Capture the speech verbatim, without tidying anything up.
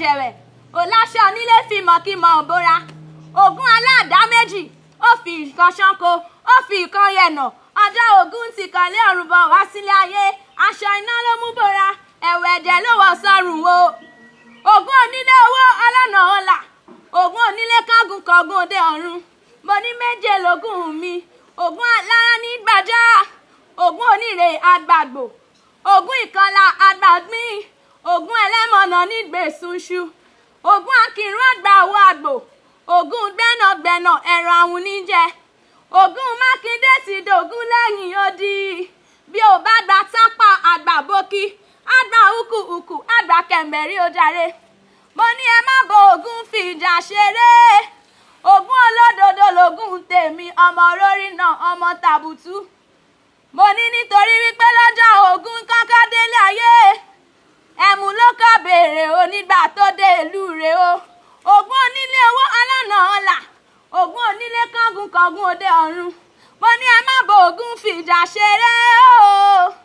jẹ̀rẹ̀ ọláṣẹ́ onílé fi mọ̀kímọ̀ òbóra Ògún aláàdá méjì ó fi ìkan ṣánko ó fi ìkan yẹ̀nà ọjọ́ Ògún ti kàn lé ọ̀run bọ̀ wá sílé ayé aṣọ iná ló mú bóra ẹ̀wù ẹ̀jẹ̀ ló wọ̀ sọ́rùn o Ògún onílé owó ọlọ́nà ọlà Ògún onílé kángun kọ̀ọ̀gùn òde ọ̀run mo ní méje lógún mi Ògún alára ní gbàjá Ògún oníre àgbàgbò Ògún ìkọlà àgbàgbìn Ògún ẹlẹ́mọ̀nà ní gbèsùnṣu Ògún akìrún àgbà owó àgbò Ògún gbẹ́nàgbẹ́nà ẹ̀rọ àwọn níjẹ Ògún Mákindé ti dògún lẹ́yìn odi bí o bá gba tápà àgbà bókí àgbà ukùukù àgbà kẹ̀mẹ́rí ó jàre mo ní ẹ má bo Ògún fi ìjà ṣeré Ògún olódodo lògún tèmi ọmọ rórí náà ọmọ tàbùtú mo ní nítorí wípé lọ́jọ́ Ògún kọ́kọ́ délé ayé ẹ̀mú ló kọ́ béèrè o nígbà tó dé ìlú rẹ̀ o Ògún onílé owó ọlọ́nà ọlà Ògún onílé kángun kángun òde ọ̀run mo ní ẹ má bo Ògún fìjà ṣeré o.